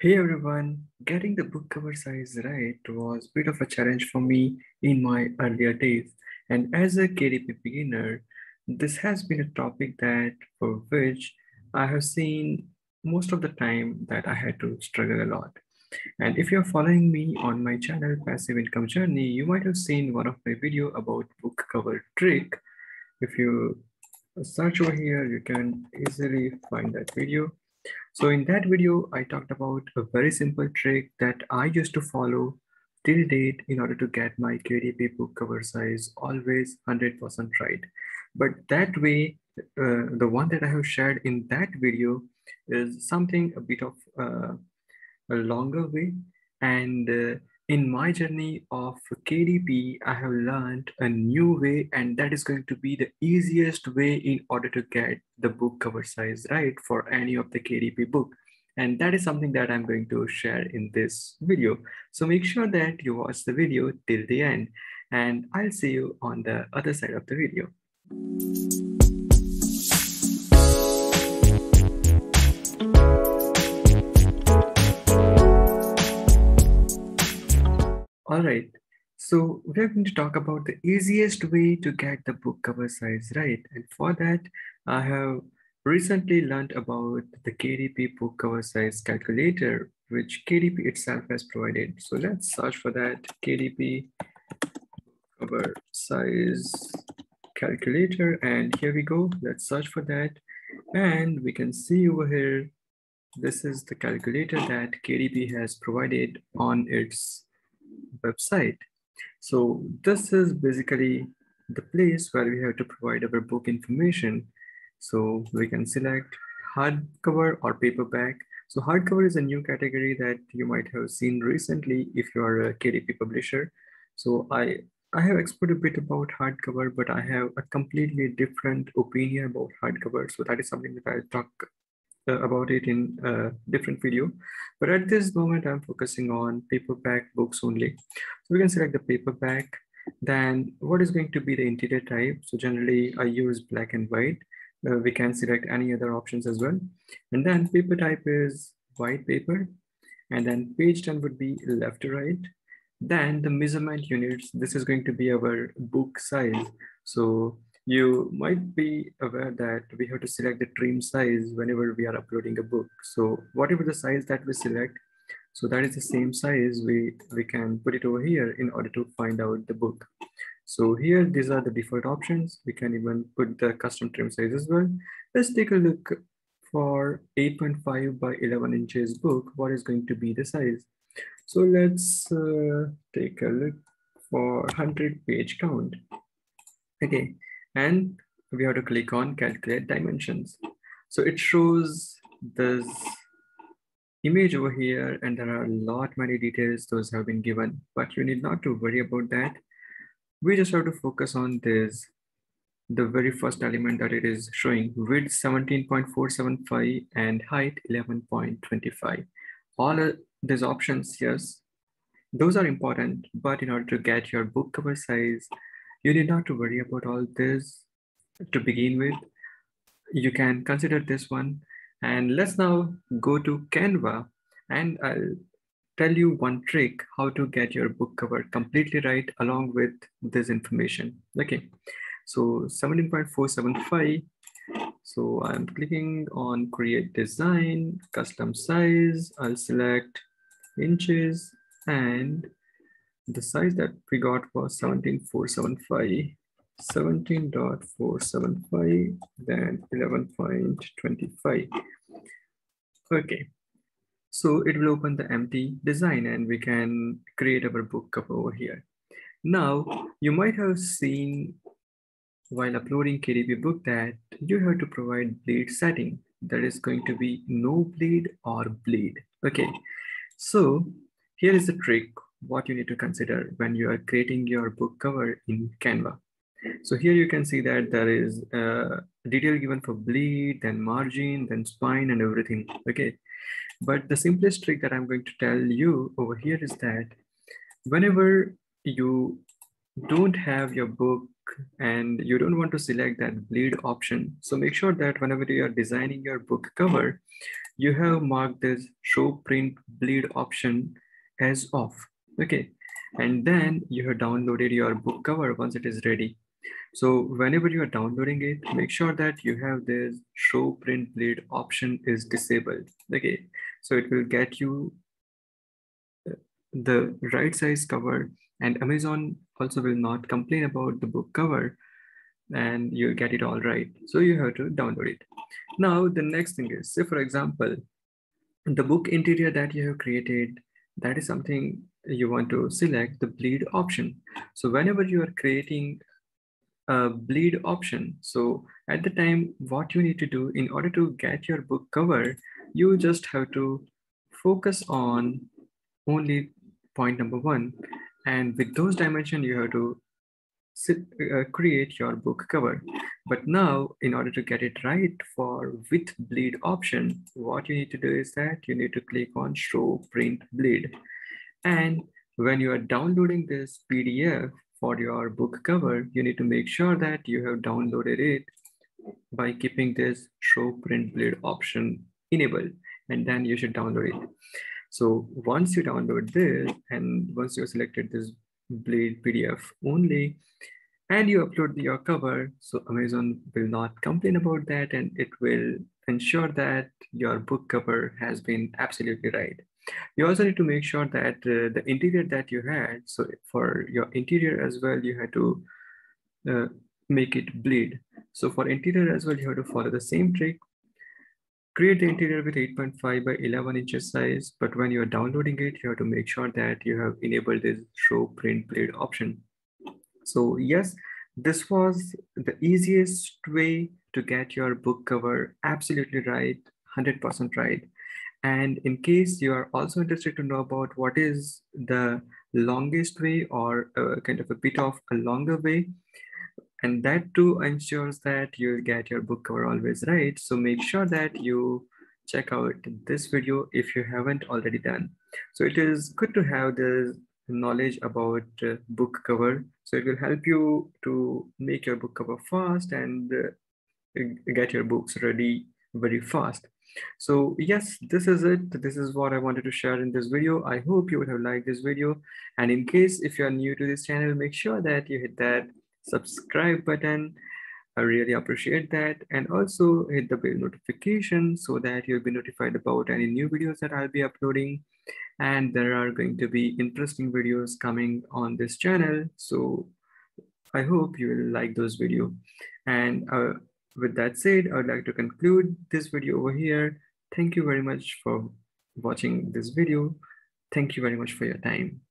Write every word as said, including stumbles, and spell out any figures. Hey everyone, getting the book cover size right was a bit of a challenge for me in my earlier days. And as a K D P beginner, this has been a topic that for which I have seen most of the time that I had to struggle a lot. And if you're following me on my channel, Passive Income Journey, you might have seen one of my videos about book cover trick. If you search over here, you can easily find that video. So in that video, I talked about a very simple trick that I used to follow till date in order to get my K D P book cover size always one hundred percent right. But that way, uh, the one that I have shared in that video is something a bit of uh, a longer way. And uh, in my journey of K D P, I have learned a new way, and that is going to be the easiest way in order to get the book cover size right for any of the K D P book. And that is something that I'm going to share in this video. So make sure that you watch the video till the end, and I'll see you on the other side of the video. All right, so we're going to talk about the easiest way to get the book cover size right. And for that, I have recently learned about the K D P book cover size calculator, which K D P itself has provided. So let's search for that, K D P cover size calculator. And here we go, let's search for that. And we can see over here, this is the calculator that K D P has provided on its website. So this is basically the place where we have to provide our book information. So we can select hardcover or paperback. So hardcover is a new category that you might have seen recently if you are a K D P publisher. So I, I have explored a bit about hardcover, but I have a completely different opinion about hardcover. So that is something that I'll talk about it in a different video, but at this moment I'm focusing on paperback books only. So we can select the paperback. Then what is going to be the interior type? So generally I use black and white. Uh, we can select any other options as well. And then paper type is white paper. And then page ten would be left to right. Then the measurement units, this is going to be our book size. So you might be aware that we have to select the trim size whenever we are uploading a book. So whatever the size that we select, so that is the same size, we, we can put it over here in order to find out the book. So here, these are the default options. We can even put the custom trim size as well. Let's take a look for eight point five by eleven inches book, what is going to be the size? So let's uh, take a look for one hundred page count. Okay. And we have to click on calculate dimensions. So it shows this image over here, and there are a lot many details those have been given, but you need not to worry about that. We just have to focus on this, the very first element that it is showing, width seventeen point four seven five and height eleven point two five. All of these options, yes, those are important, but in order to get your book cover size, you need not to worry about all this to begin with. You can consider this one. And let's now go to Canva, and I'll tell you one trick how to get your book cover completely right along with this information. Okay, so seventeen point four seven five. So I'm clicking on create design, custom size. I'll select inches, and the size that we got was seventeen point four seven five, seventeen point four seven five, then eleven point two five. Okay, so it will open the empty design, and we can create our book cover over here. Now, you might have seen while uploading K D P book that you have to provide bleed setting. There is going to be no bleed or bleed. Okay, so here is the trick. What you need to consider when you are creating your book cover in Canva. So here you can see that there is a detail given for bleed, then margin, then spine, and everything. Okay, but the simplest trick that I'm going to tell you over here is that whenever you don't have your book and you don't want to select that bleed option, so make sure that whenever you are designing your book cover, you have marked this show print bleed option as off. Okay. And then you have downloaded your book cover once it is ready. So whenever you are downloading it, make sure that you have this show print bleed option is disabled. Okay. So it will get you the right size cover, and Amazon also will not complain about the book cover, and you'll get it all right. So you have to download it. Now, the next thing is, say for example, the book interior that you have created, that is something you want to select the bleed option. So whenever you are creating a bleed option, so at the time, what you need to do in order to get your book cover, you just have to focus on only point number one. And with those dimensions, you have to sit, uh, create your book cover. But now, in order to get it right for with bleed option, what you need to do is that you need to click on show print bleed. And when you are downloading this P D F for your book cover, you need to make sure that you have downloaded it by keeping this show print bleed option enabled, and then you should download it. So once you download this, and once you selected this bleed P D F only, and you upload your cover, so Amazon will not complain about that, and it will ensure that your book cover has been absolutely right. You also need to make sure that uh, the interior that you had, so for your interior as well, you had to uh, make it bleed. So for interior as well, you have to follow the same trick. Create the interior with eight point five by eleven inches size, but when you're downloading it, you have to make sure that you have enabled this show print bleed option. So yes, this was the easiest way to get your book cover absolutely right, one hundred percent right. And in case you are also interested to know about what is the longest way, or uh, kind of a bit of a longer way, and that too ensures that you'll get your book cover always right. So make sure that you check out this video if you haven't already done. So it is good to have this knowledge about uh, book cover. So it will help you to make your book cover fast and uh, get your books ready very fast. So yes, this is it. This is what I wanted to share in this video. I hope you would have liked this video. And in case if you are new to this channel, make sure that you hit that subscribe button. I really appreciate that. And also hit the bell notification so that you'll be notified about any new videos that I'll be uploading. And there are going to be interesting videos coming on this channel. So I hope you will like those videos. And uh, with that said, I would like to conclude this video over here. Thank you very much for watching this video. Thank you very much for your time.